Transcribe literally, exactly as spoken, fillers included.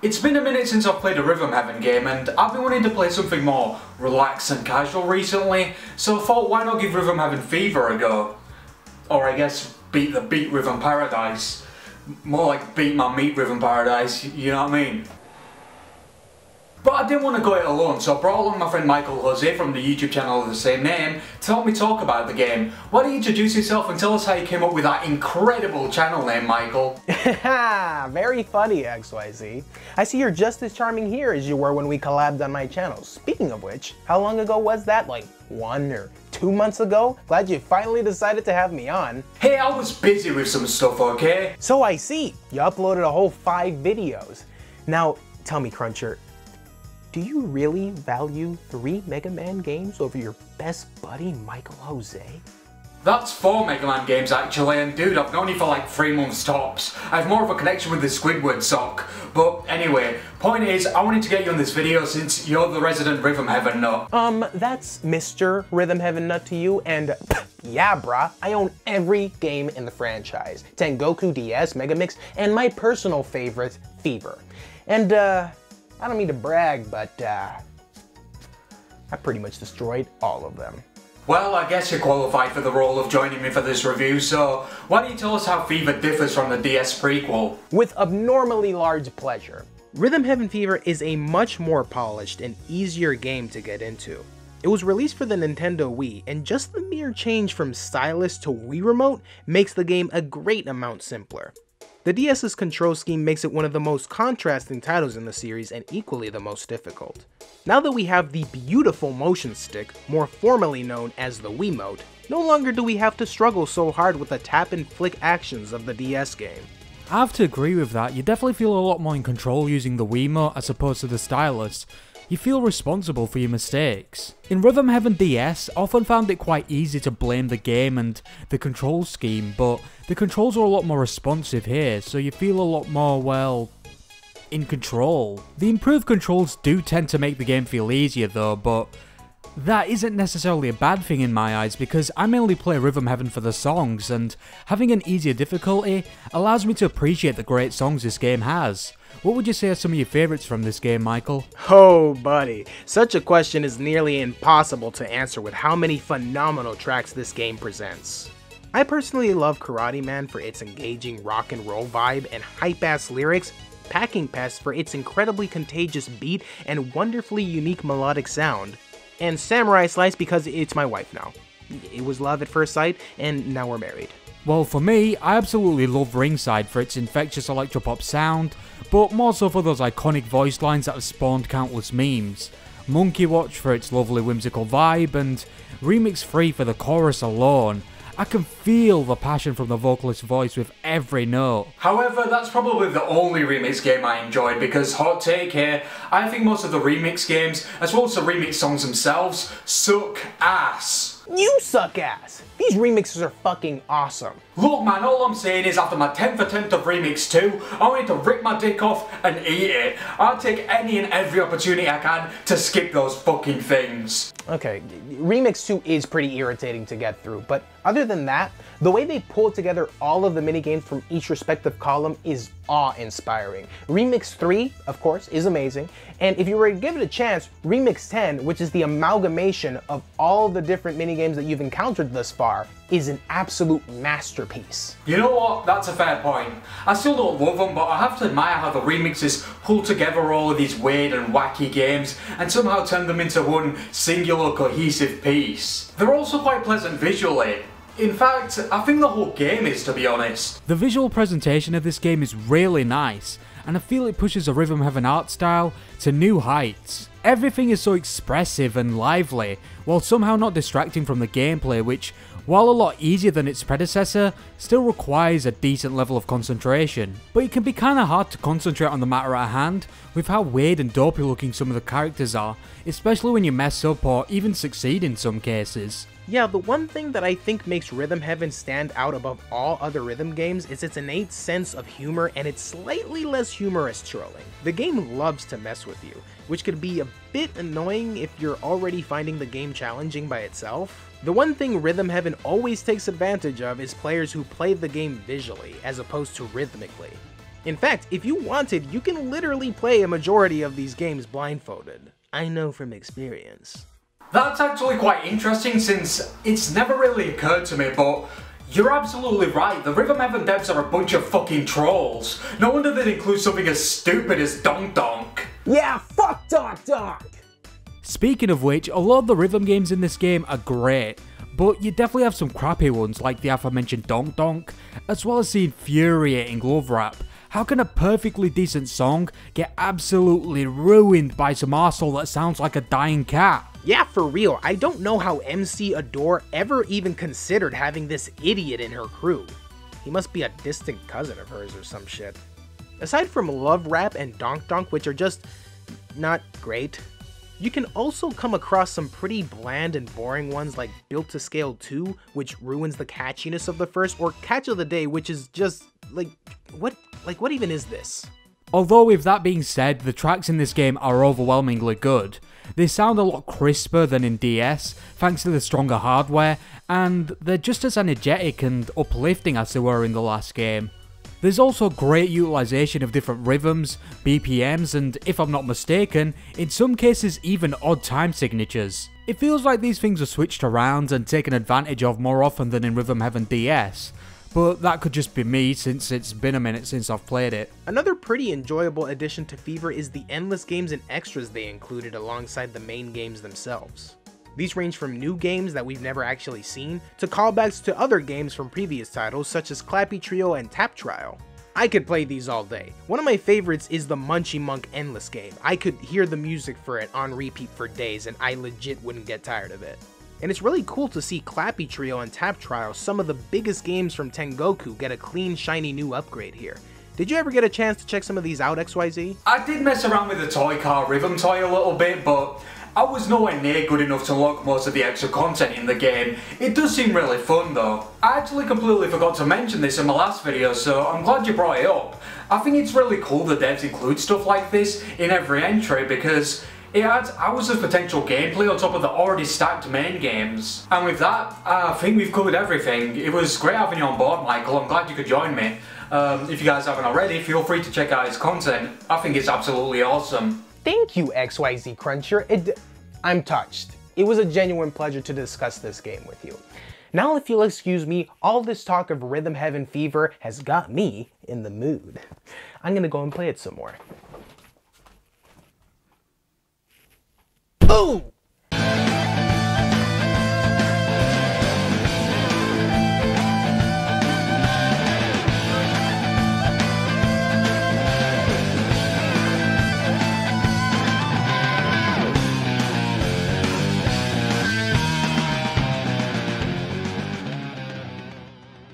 It's been a minute since I've played a Rhythm Heaven game, and I've been wanting to play something more relaxed and casual recently, so I thought why not give Rhythm Heaven Fever a go? Or I guess beat the beat Rhythm Paradise. More like beat my meat Rhythm Paradise, you know what I mean? But I didn't want to go it alone, so I brought along my friend Michael Jose from the YouTube channel of the same name to help me talk about the game. Why don't you introduce yourself and tell us how you came up with that incredible channel name, Michael? Very funny, X Y Z. I see you're just as charming here as you were when we collabed on my channel. Speaking of which, how long ago was that? Like one or two months ago? Glad you finally decided to have me on. Hey, I was busy with some stuff, okay? So I see. You uploaded a whole five videos. Now, tell me, Cruncher, do you really value three Mega Man games over your best buddy, Michael Jose? That's four Mega Man games actually, and dude, I've known you for like three months tops. I have more of a connection with the Squidward sock. But anyway, point is, I wanted to get you on this video since you're the resident Rhythm Heaven nut. Um, that's Mister Rhythm Heaven nut to you, and yeah, brah, I own every game in the franchise. Tengoku, D S, Megamix, and my personal favorite, Fever. And uh... I don't mean to brag, but uh, I pretty much destroyed all of them. Well, I guess you're qualified for the role of joining me for this review, so why don't you tell us how Fever differs from the D S prequel? With abnormally large pleasure. Rhythm Heaven Fever is a much more polished and easier game to get into. It was released for the Nintendo Wii, and just the mere change from stylus to Wii Remote makes the game a great amount simpler. The DS's control scheme makes it one of the most contrasting titles in the series and equally the most difficult. Now that we have the beautiful motion stick, more formally known as the Wiimote, no longer do we have to struggle so hard with the tap and flick actions of the D S game. I have to agree with that. You definitely feel a lot more in control using the Wiimote as opposed to the stylus. You feel responsible for your mistakes. In Rhythm Heaven D S, I often found it quite easy to blame the game and the control scheme, but the controls are a lot more responsive here, so you feel a lot more, well, in control. The improved controls do tend to make the game feel easier though, but that isn't necessarily a bad thing in my eyes because I mainly play Rhythm Heaven for the songs, and having an easier difficulty allows me to appreciate the great songs this game has. What would you say are some of your favourites from this game, Michael? Oh, buddy. Such a question is nearly impossible to answer with how many phenomenal tracks this game presents. I personally love Karate Man for its engaging rock and roll vibe and hype-ass lyrics, Packing Pest for its incredibly contagious beat and wonderfully unique melodic sound, and Samurai Slice because it's my wife now. It was love at first sight, and now we're married. Well, for me, I absolutely love Ringside for its infectious electropop sound, but more so for those iconic voice lines that have spawned countless memes. Monkey Watch for its lovely whimsical vibe, and Remix Free for the chorus alone. I can feel the passion from the vocalist's voice with every note. However, that's probably the only remix game I enjoyed because, hot take here, I think most of the remix games, as well as the remix songs themselves, suck ass. You suck ass! These remixes are fucking awesome. Look man, all I'm saying is after my tenth attempt of Remix two, I wanted to rip my dick off and eat it. I'll take any and every opportunity I can to skip those fucking things. Okay, Remix two is pretty irritating to get through, but other than that, the way they pulled together all of the minigames from each respective column is awe-inspiring. Remix three, of course, is amazing, and if you were to give it a chance, Remix ten, which is the amalgamation of all the different minigames that you've encountered thus far, is an absolute masterpiece. You know what, that's a fair point. I still don't love them, but I have to admire how the remixes pull together all of these weird and wacky games and somehow turn them into one singular cohesive piece. They're also quite pleasant visually. In fact, I think the whole game is, to be honest. The visual presentation of this game is really nice, and I feel it pushes the Rhythm Heaven art style to new heights. Everything is so expressive and lively, while somehow not distracting from the gameplay, which, while a lot easier than its predecessor, still requires a decent level of concentration. But it can be kinda hard to concentrate on the matter at hand, with how weird and dopey looking some of the characters are, especially when you mess up or even succeed in some cases. Yeah, the one thing that I think makes Rhythm Heaven stand out above all other rhythm games is its innate sense of humor and its slightly less humorous trolling. The game loves to mess with you, which could be a bit annoying if you're already finding the game challenging by itself. The one thing Rhythm Heaven always takes advantage of is players who play the game visually, as opposed to rhythmically. In fact, if you wanted, you can literally play a majority of these games blindfolded. I know from experience. That's actually quite interesting, since it's never really occurred to me, but you're absolutely right, the Rhythm Heaven devs are a bunch of fucking trolls. No wonder they'd include something as stupid as Donk Donk. Yeah, fuck Donk Donk! Speaking of which, a lot of the rhythm games in this game are great, but you definitely have some crappy ones like the aforementioned Donk Donk, as well as the infuriating Love Rap. How can a perfectly decent song get absolutely ruined by some arsehole that sounds like a dying cat? Yeah, for real, I don't know how M C Adore ever even considered having this idiot in her crew. He must be a distant cousin of hers or some shit. Aside from Love Rap and Donk Donk, which are just not great, you can also come across some pretty bland and boring ones like Built to Scale two, which ruins the catchiness of the first, or Catch of the Day, which is just, like, what, like, what even is this? Although with that being said, the tracks in this game are overwhelmingly good. They sound a lot crisper than in D S, thanks to the stronger hardware, and they're just as energetic and uplifting as they were in the last game. There's also great utilisation of different rhythms, B P Ms, and if I'm not mistaken, in some cases even odd time signatures. It feels like these things are switched around and taken advantage of more often than in Rhythm Heaven D S. But that could just be me, since it's been a minute since I've played it. Another pretty enjoyable addition to Fever is the endless games and extras they included alongside the main games themselves. These range from new games that we've never actually seen, to callbacks to other games from previous titles such as Clappy Trio and Tap Trial. I could play these all day. One of my favorites is the Munchy Monk endless game. I could hear the music for it on repeat for days and I legit wouldn't get tired of it. And it's really cool to see Clappy Trio and Tap Trial, some of the biggest games from Tengoku, get a clean, shiny new upgrade here. Did you ever get a chance to check some of these out, X Y Z? I did mess around with the Toy Car Rhythm Toy a little bit, but I was nowhere near good enough to unlock most of the extra content in the game. It does seem really fun though. I actually completely forgot to mention this in my last video, so I'm glad you brought it up. I think it's really cool the devs include stuff like this in every entry, because it adds hours of potential gameplay on top of the already stacked main games. And with that, I think we've covered everything. It was great having you on board, Michael. I'm glad you could join me. Um, if you guys haven't already, feel free to check out his content. I think it's absolutely awesome. Thank you, X Y Z Cruncher. It, I'm touched. It was a genuine pleasure to discuss this game with you. Now, if you'll excuse me, all this talk of Rhythm Heaven Fever has got me in the mood. I'm gonna go and play it some more. Boom!